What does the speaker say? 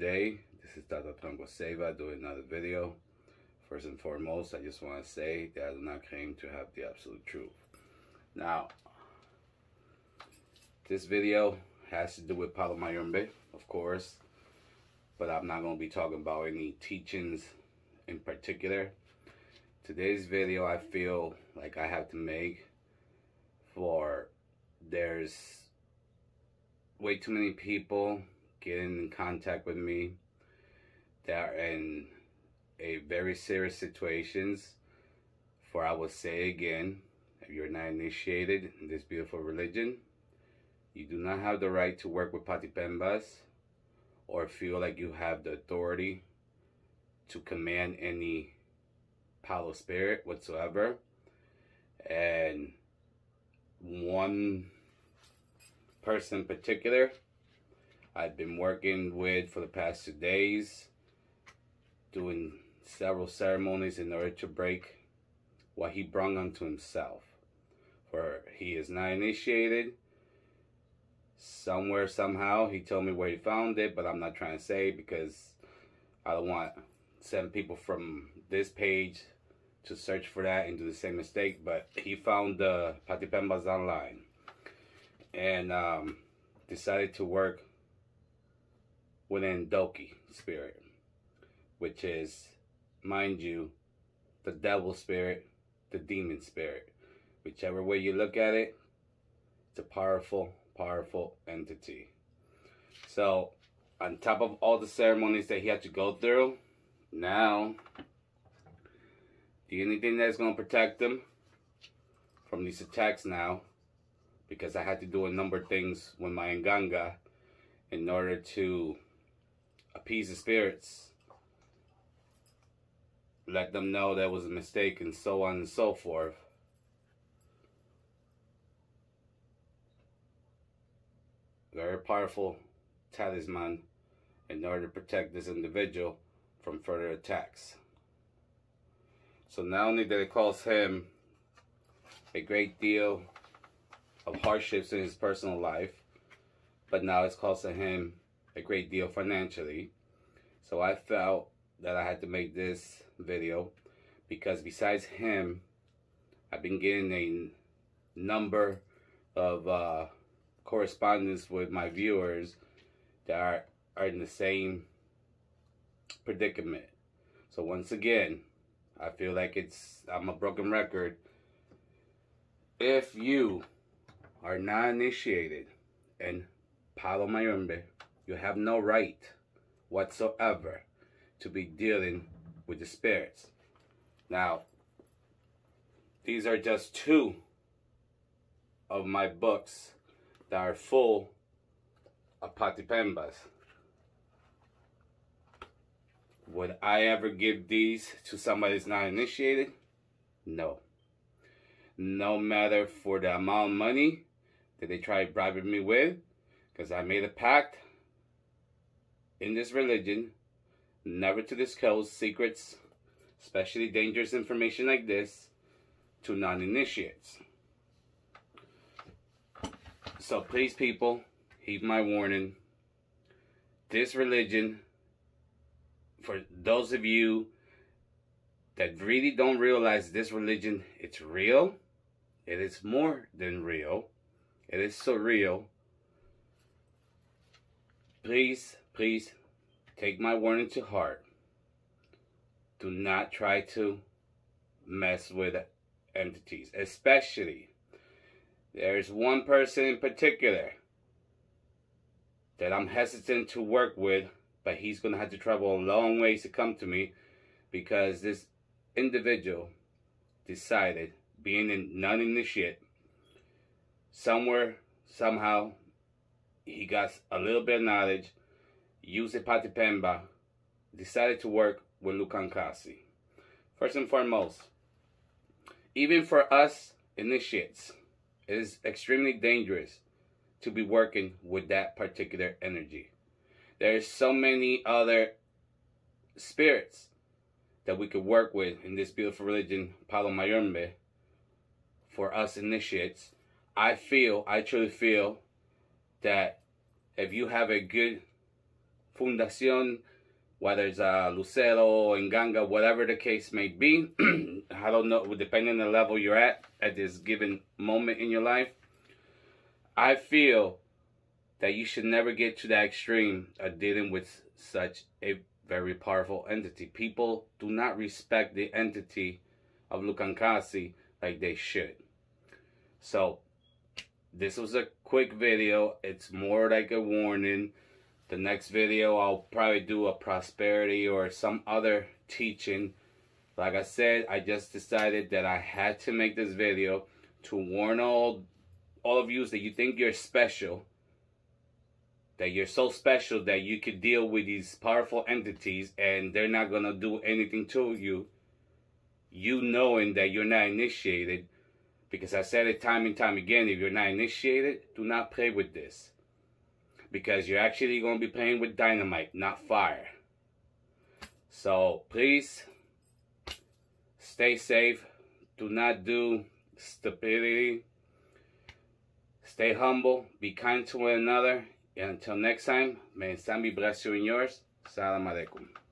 today. This is Tata Trango Seva doing another video. First and foremost, I just want to say that I do not claim to have the absolute truth. Now, this video has to do with Palo Mayombe, of course, but I'm not going to be talking about any teachings in particular. Today's video, I feel like I have to make for there's way too many people getting in contact with me that are in a very serious situations. For I will say again, if you're not initiated in this beautiful religion, you do not have the right to work with Patipembas or feel like you have the authority to command any Palo spirit whatsoever. And one person in particular I've been working with for the past 2 days, doing several ceremonies in order to break what he brung unto himself. For he is not initiated. Somewhere, somehow, he told me where he found it, but I'm not trying to say because I don't want 7 people from this page to search for that and do the same mistake. But he found the Patipembas online and decided to work within Doki spirit, which is, mind you, the devil spirit, the demon spirit. Whichever way you look at it, it's a powerful, powerful entity. So, on top of all the ceremonies that he had to go through, now, the only thing that's going to protect him from these attacks now, because I had to do a number of things with my Nganga in order to appease the spirits, let them know that was a mistake, and so on and so forth. Very powerful talisman in order to protect this individual from further attacks. So not only did it cause him a great deal of hardships in his personal life, but now it's costing him a great deal financially. So I felt that I had to make this video because besides him, I've been getting a number of correspondence with my viewers that are in the same predicament. So once again, I feel like I'm a broken record. If you are not initiated and Palo Mayombe, you have no right whatsoever to be dealing with the spirits. Now, these are just 2 of my books that are full of Patipembas. Would I ever give these to somebody that's not initiated? No. No matter for the amount of money that they try bribing me with, because I made a pact in this religion never to disclose secrets, especially dangerous information like this, to non-initiates. So please, people, heed my warning. This religion, for those of you that really don't realize this religion, it's real. It is more than real. It is surreal. Please, please, take my warning to heart. Do not try to mess with entities. Especially, there's one person in particular that I'm hesitant to work with, but he's going to have to travel a long ways to come to me because this individual decided, being a non-initiate, somewhere, somehow, he got a little bit of knowledge, used a Patipemba, decided to work with Lukankasi. First and foremost, even for us initiates, it is extremely dangerous to be working with that particular energy. There's so many other spirits that we could work with in this beautiful religion, Palo Mayombe, for us initiates. I truly feel that if you have a good Fundacion, whether it's Lucero, Nganga, whatever the case may be. I don't know, depending on the level you're at this given moment in your life. I feel that you should never get to that extreme of dealing with such a very powerful entity. People do not respect the entity of Lukankasi like they should. So, this was a quick video. It's more like a warning. The next video, I'll probably do a prosperity or some other teaching. Like I said, I just decided that I had to make this video to warn all of you that you think you're special, that you're so special that you could deal with these powerful entities and they're not going to do anything to you, you knowing that you're not initiated. Because I said it time and time again, if you're not initiated, do not play with this. Because you're actually going to be playing with dynamite, not fire. So please, stay safe. Do not do stupidity. Stay humble. Be kind to one another. And until next time, may Sambi bless you and yours. Assalamualaikum.